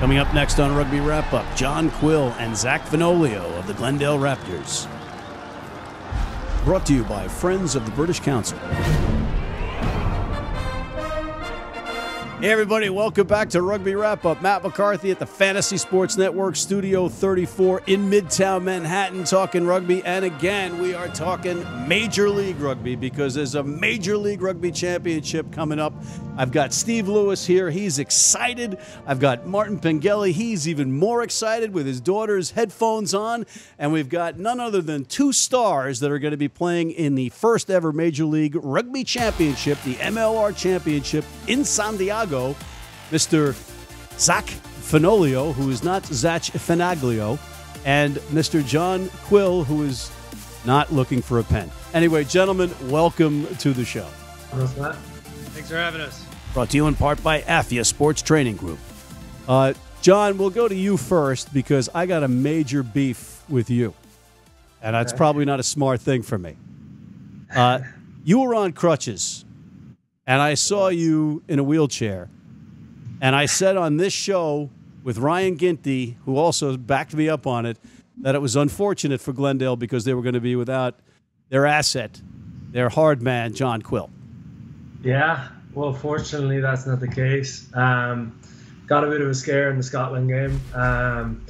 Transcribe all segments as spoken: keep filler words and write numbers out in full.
Coming up next on Rugby Wrap-Up, John Quill and Zach Fenoglio of the Glendale Raptors. Brought to you by Friends of the British Council. Hey everybody, welcome back to Rugby Wrap-Up. Matt McCarthy at the Fantasy Sports Network, Studio thirty-four in Midtown Manhattan, talking rugby. And again, we are talking Major League Rugby because there's a Major League Rugby Championship coming up. I've got Steve Lewis here. He's excited. I've got Martin Pengelly. He's even more excited with his daughter's headphones on. And we've got none other than two stars that are going to be playing in the first ever Major League Rugby Championship, the M L R Championship in San Diego. Mister Zach Fenoglio, who is not Zach Fenoglio, and Mister John Quill, who is not looking for a pen. Anyway, gentlemen, welcome to the show. Thanks for having us. Brought to you in part by A F I A Sports Training Group. Uh, John, we'll go to you first because I got a major beef with you, and that's probably not a smart thing for me. Uh, you were on crutches. And I saw you in a wheelchair. And I said on this show with Ryan Ginty, who also backed me up on it, that it was unfortunate for Glendale because they were going to be without their asset, their hard man, John Quill. Yeah, well, fortunately, that's not the case. Um, got a bit of a scare in the Scotland game. Um,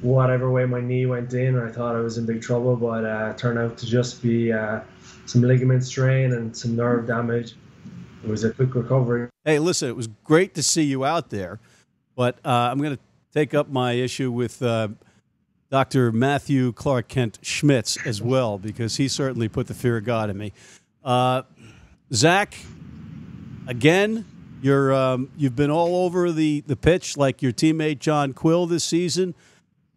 whatever way my knee went in, I thought I was in big trouble, but uh, it turned out to just be uh, some ligament strain and some nerve damage. It was a quick recovery. Hey, listen, it was great to see you out there, but uh, I'm going to take up my issue with uh, Doctor Matthew Clark Kent Schmitz as well, because he certainly put the fear of God in me. Uh, Zach, again, you're um, you've been all over the the pitch like your teammate John Quill this season,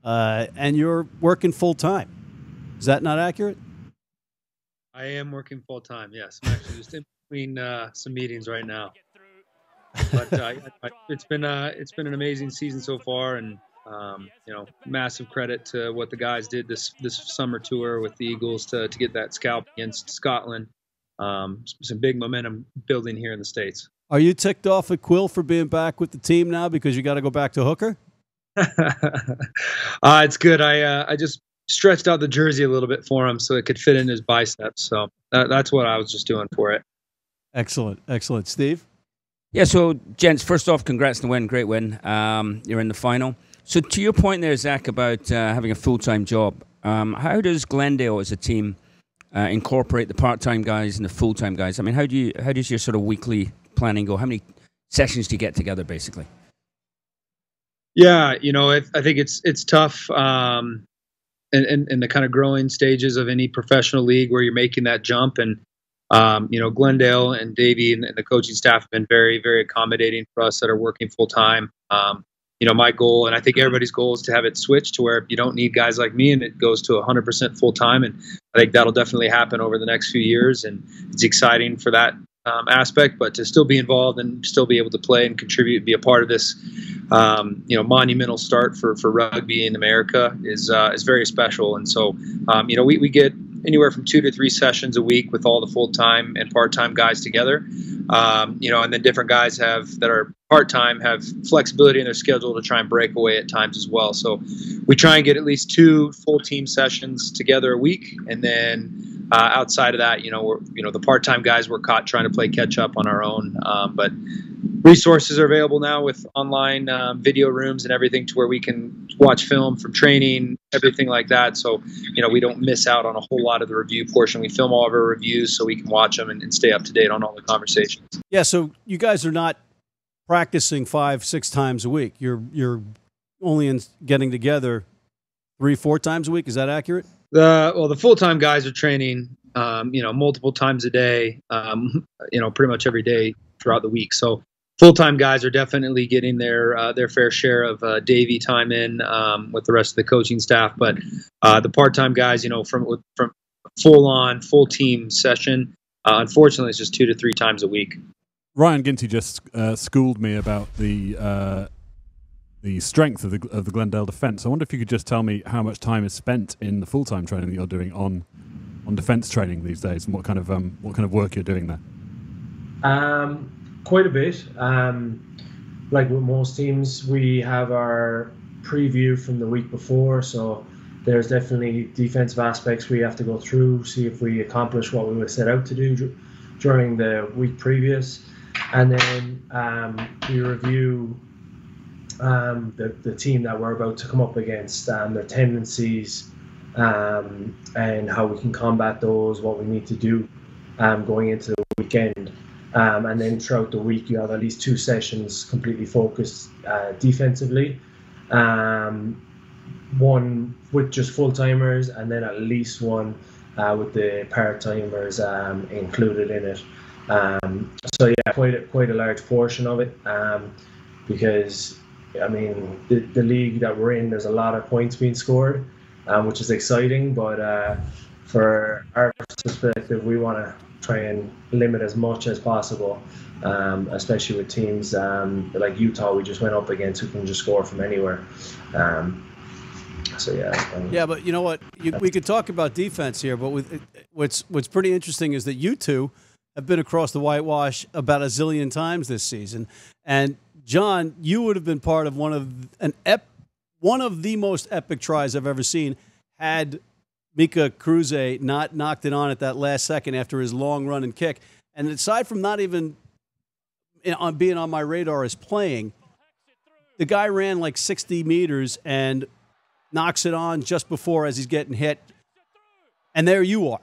uh, and you're working full time. Is that not accurate? I am working full time. Yes, I'm actually just in between uh, some meetings right now, but uh, it's been uh, it's been an amazing season so far, and um, you know, massive credit to what the guys did this this summer tour with the Eagles to to get that scalp against Scotland. Um, some big momentum building here in the States. Are you ticked off at Quill for being back with the team now because you got to go back to hooker? uh, it's good. I uh, I just. stretched out the jersey a little bit for him so it could fit in his biceps. So that, that's what I was just doing for it. Excellent. Excellent. Steve? Yeah, so, gents, first off, congrats on the win. Great win. Um, you're in the final. So to your point there, Zach, about uh, having a full-time job, um, how does Glendale as a team uh, incorporate the part-time guys and the full-time guys? I mean, how do you, how does your sort of weekly planning go? How many sessions do you get together, basically? Yeah, you know, it, I think it's, it's tough. Um, And in the kind of growing stages of any professional league where you're making that jump. And, um, you know, Glendale and Davey and, and the coaching staff have been very, very accommodating for us that are working full time. Um, you know, my goal, and I think everybody's goal, is to have it switched to where you don't need guys like me and it goes to one hundred percent full time. And I think that'll definitely happen over the next few years. And it's exciting for that um, aspect, but to still be involved and still be able to play and contribute and be a part of this Um, you know, monumental start for, for rugby in America is, uh, is very special. And so, um, you know, we, we get anywhere from two to three sessions a week with all the full-time and part-time guys together. Um, you know, and then different guys have that are part-time have flexibility in their schedule to try and break away at times as well. So we try and get at least two full team sessions together a week. And then uh, outside of that, you know, we're, you know, the part-time guys were caught trying to play catch-up on our own. Um, but resources are available now with online uh, video rooms and everything to where we can watch film from training, everything like that. So, you know, we don't miss out on a whole lot of the review portion. We film all of our reviews so we can watch them and, and stay up to date on all the conversations. Yeah, so you guys are not practicing five, six times a week. You're, you're only in getting together three, four times a week. Is that accurate? Uh, well, the full-time guys are training, um, you know, multiple times a day, um, you know, pretty much every day throughout the week. So full-time guys are definitely getting their uh, their fair share of uh, Davey time in um, with the rest of the coaching staff, but uh, the part-time guys, you know, from from full-on full team session, uh, unfortunately, it's just two to three times a week. Ryan Ginty just uh, schooled me about the uh, the strength of the of the Glendale defense. I wonder if you could just tell me how much time is spent in the full-time training that you're doing on on defense training these days, and what kind of um, what kind of work you're doing there. Um. Quite a bit. Um, like with most teams, we have our preview from the week before, so there's definitely defensive aspects we have to go through, see if we accomplish what we were set out to do during the week previous. And then um, we review um, the, the team that we're about to come up against and their tendencies, um, and how we can combat those, what we need to do um, going into the weekend. Um, and then throughout the week, you have at least two sessions completely focused uh, defensively. Um, one with just full-timers, and then at least one uh, with the part-timers um, included in it. Um, so yeah, quite a, quite a large portion of it, um, because I mean the, the league that we're in, there's a lot of points being scored, um, which is exciting. But uh, for our perspective, we want to try and limit as much as possible, um, especially with teams um, like Utah we just went up against, who can just score from anywhere. Um, So, yeah. Um, yeah, but you know what? You, we could talk about defense here, but with, what's what's pretty interesting is that you two have been across the whitewash about a zillion times this season. And John, you would have been part of one of an ep, one of the most epic tries I've ever seen, had Mika Cruze not knocked it on at that last second after his long run and kick. And aside from not even on being on my radar as playing, the guy ran like sixty meters and knocks it on just before as he's getting hit. And there you are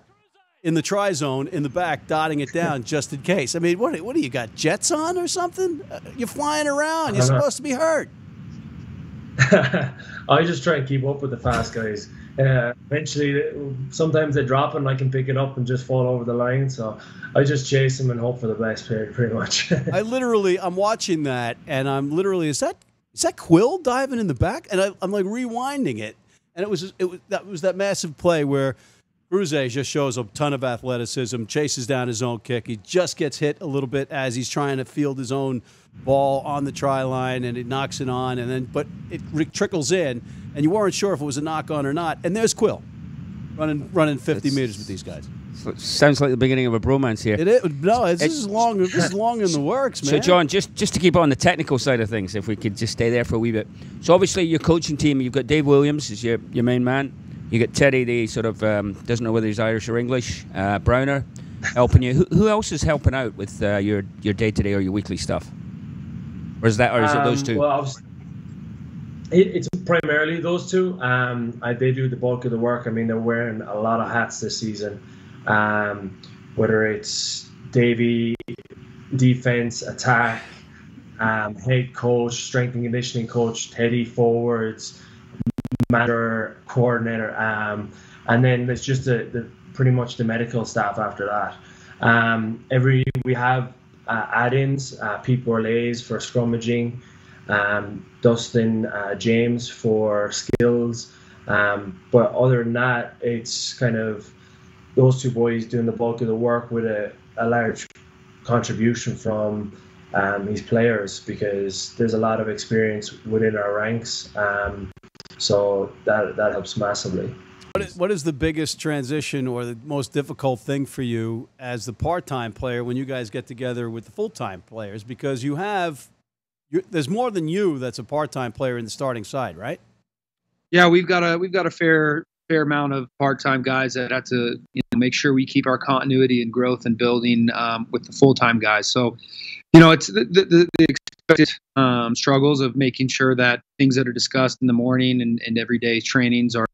in the try zone in the back, dotting it down just in case. I mean, what, what do you got, jets on or something? You're flying around. You're supposed to be hurt. I just try and keep up with the fast guys. Uh, eventually, sometimes they drop and I can pick it up and just fall over the line. So I just chase them and hope for the best, pretty much. I literally, I'm watching that and I'm literally, is that, Is that Quill diving in the back? And I, I'm like rewinding it, and it was it was that was that massive play where Cruze just shows a ton of athleticism, chases down his own kick. He just gets hit a little bit as he's trying to field his own ball on the try line, and it knocks it on, and then but it trickles in, and you weren't sure if it was a knock on or not. And there's Quill running running fifty it's, meters with these guys. Sounds like the beginning of a bromance here. It is. No, this it's, is long. This is long in the works, man. So, John, just just to keep on the technical side of things, if we could just stay there for a wee bit. So, obviously, your coaching team, you've got Dave Williams as your your main man. You got Teddy, the sort of um, doesn't know whether he's Irish or English. Uh, Browner helping you. Who, who else is helping out with uh, your your day to day or your weekly stuff? Or is that, or is um, it those two? Well, obviously, it, it's primarily those two. Um, I, they do the bulk of the work. I mean, they're wearing a lot of hats this season. Um, whether it's Davey, defense, attack, um, head coach, strength and conditioning coach, Teddy forwards, manager, coordinator, um, and then there's just the, the pretty much the medical staff after that. Um, every we have uh, add-ins, uh, Pete Borlase for scrummaging, um, Dustin uh, James for skills, um, but other than that, it's kind of those two boys doing the bulk of the work with a, a large contribution from um, these players, because there's a lot of experience within our ranks. Um, so that, that helps massively. What is, what is the biggest transition or the most difficult thing for you as the part-time player when you guys get together with the full-time players? Because you have, you're, there's more than you that's a part-time player in the starting side, right? Yeah, we've got a, we've got a fair... fair amount of part-time guys that have to, you know, make sure we keep our continuity and growth and building um, with the full-time guys. So, you know, it's the, the, the expected um, struggles of making sure that things that are discussed in the morning and, and everyday trainings are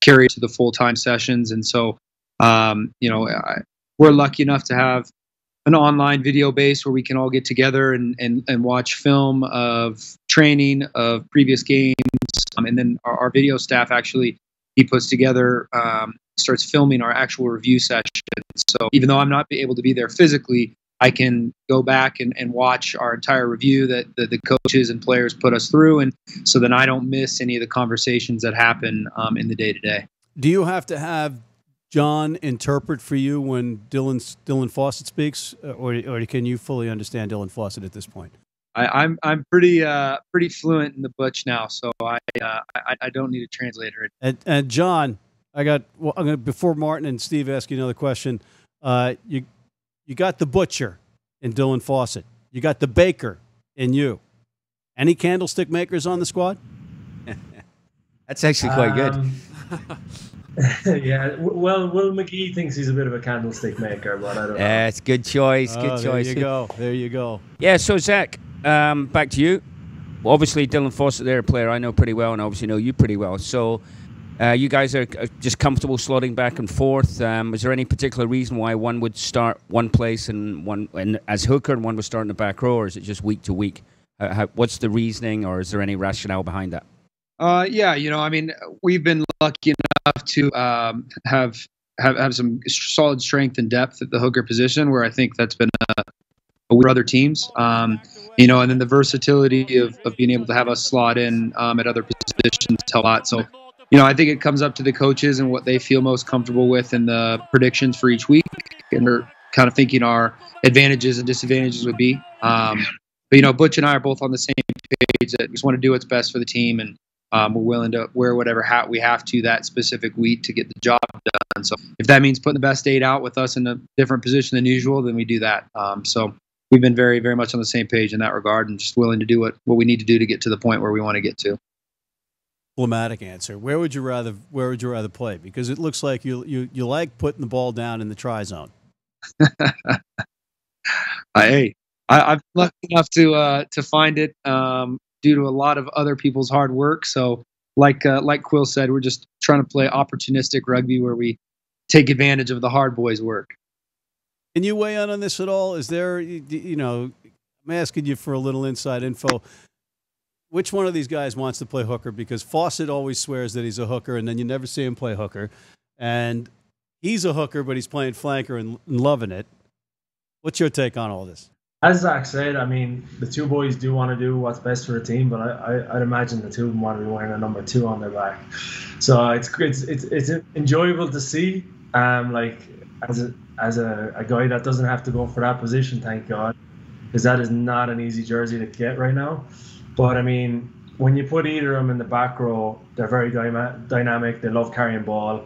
carried to the full-time sessions. And so, um, you know, I, we're lucky enough to have an online video base where we can all get together and, and, and watch film of training, of previous games. Um, and then our, our video staff actually he puts together, um, starts filming our actual review sessions. So even though I'm not able to be there physically, I can go back and, and watch our entire review that the, the coaches and players put us through. And so then I don't miss any of the conversations that happen um, in the day-to-day. Do you have to have John interpret for you when Dylan, Dylan Fawcett speaks, or, or can you fully understand Dylan Fawcett at this point? I, I'm I'm pretty uh, pretty fluent in the Butch now, so I, uh, I I don't need a translator. And and John, I got well, I'm gonna before Martin and Steve ask you another question. Uh, you you got the butcher in Dylan Fawcett. You got the baker in you. Any candlestick makers on the squad? That's actually quite um, good. Yeah. Well, Will McGee thinks he's a bit of a candlestick maker, but I don't know. That's good choice. Good oh, there choice. There you go. There you go. Yeah. So, Zach, um, back to you. Well, obviously, Dylan Fawcett, they're a player I know pretty well, and obviously know you pretty well. So, uh, you guys are just comfortable slotting back and forth. Um, is there any particular reason why one would start one place and one and as hooker and one would start in the back row, or is it just week to week? Uh, how, what's the reasoning, or is there any rationale behind that? Uh, yeah, you know, I mean, we've been lucky enough to um, have, have have some solid strength and depth at the hooker position, where I think that's been a, a week for other teams. Um, you know, and then the versatility of, of being able to have us slot in um, at other positions a lot. So, you know, I think it comes up to the coaches and what they feel most comfortable with and the predictions for each week, and we're kind of thinking our advantages and disadvantages would be. Um, but, you know, Butch and I are both on the same page that we just want to do what's best for the team, and Um, we're willing to wear whatever hat we have to that specific week to get the job done. So if that means putting the best eight out with us in a different position than usual, then we do that. Um, so we've been very, very much on the same page in that regard, and just willing to do what, what we need to do to get to the point where we want to get to. Diplomatic answer. Where would you rather, where would you rather play? Because it looks like you, you, you like putting the ball down in the try zone. Hey, I, I've been lucky enough to, uh, to find it, um, due to a lot of other people's hard work. So like uh, like Quill said, we're just trying to play opportunistic rugby where we take advantage of the hard boys' work. Can you weigh in on this at all? Is there, you know, I'm asking you for a little inside info. Which one of these guys wants to play hooker? Because Fawcett always swears that he's a hooker, and then you never see him play hooker. And he's a hooker, but he's playing flanker and, and loving it. What's your take on all this? As Zach said, I mean, the two boys do want to do what's best for the team, but I, I, I'd imagine the two of them want to be wearing a number two on their back. So it's it's it's, it's enjoyable to see. Um, like as a, as a, a guy that doesn't have to go for that position, thank God, because that is not an easy jersey to get right now. But I mean, when you put either of them in the back row, they're very dynamic. They love carrying ball.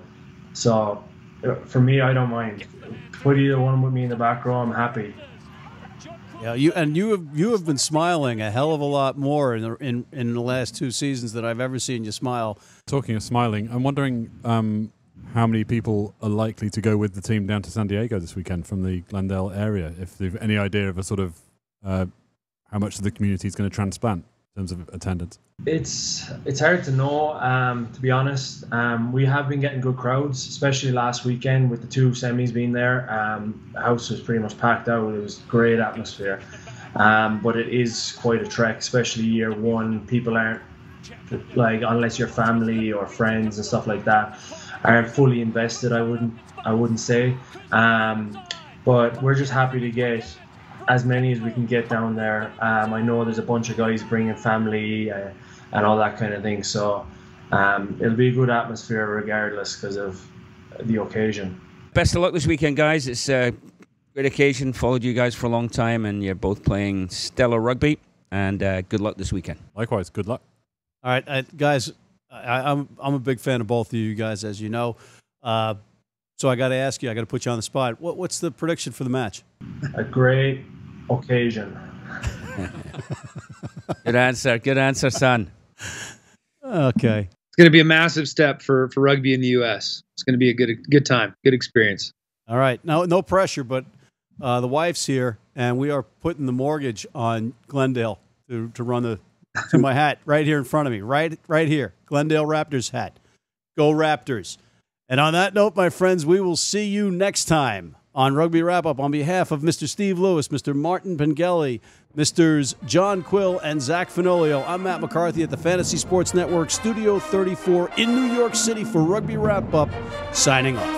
So for me, I don't mind. Put either one with me in the back row, I'm happy. Yeah, you and you have you have been smiling a hell of a lot more in the, in in the last two seasons than I've ever seen you smile. Talking of smiling, I'm wondering um, how many people are likely to go with the team down to San Diego this weekend from the Glendale area. If they've any idea of a sort of uh, how much of the community is going to transplant in terms of attendance. It's it's hard to know, um, to be honest. Um, we have been getting good crowds, especially last weekend with the two semis being there. Um, the house was pretty much packed out. It was great atmosphere, um, but it is quite a trek, especially year one. People aren't, like, unless you're family or friends and stuff like that, aren't fully invested. I wouldn't I wouldn't say, um, but we're just happy to get as many as we can get down there. Um, I know there's a bunch of guys bringing family. Uh, And all that kind of thing, so um, it'll be a good atmosphere regardless because of the occasion. Best of luck this weekend, guys. It's a great occasion. Followed you guys for a long time, and you're both playing stellar rugby. And uh, good luck this weekend. Likewise, good luck. All right, uh, guys. I, I'm I'm a big fan of both of you guys, as you know. Uh, so I got to ask you. I got to put you on the spot. What what's the prediction for the match? A great occasion. Good answer. Good answer, son. Okay. It's going to be a massive step for, for rugby in the U S It's going to be a good good time, good experience. All right. Now, no pressure, but uh, the wife's here, and we are putting the mortgage on Glendale to, to run the to my hat right here in front of me, right right here, Glendale Raptors hat. Go Raptors. And on that note, my friends, we will see you next time on Rugby Wrap-Up. On behalf of Mister Steve Lewis, Mister Martin Pengelly, Misters John Quill and Zach Fenoglio, I'm Matt McCarthy at the Fantasy Sports Network, Studio thirty-four in New York City for Rugby Wrap-Up, signing off.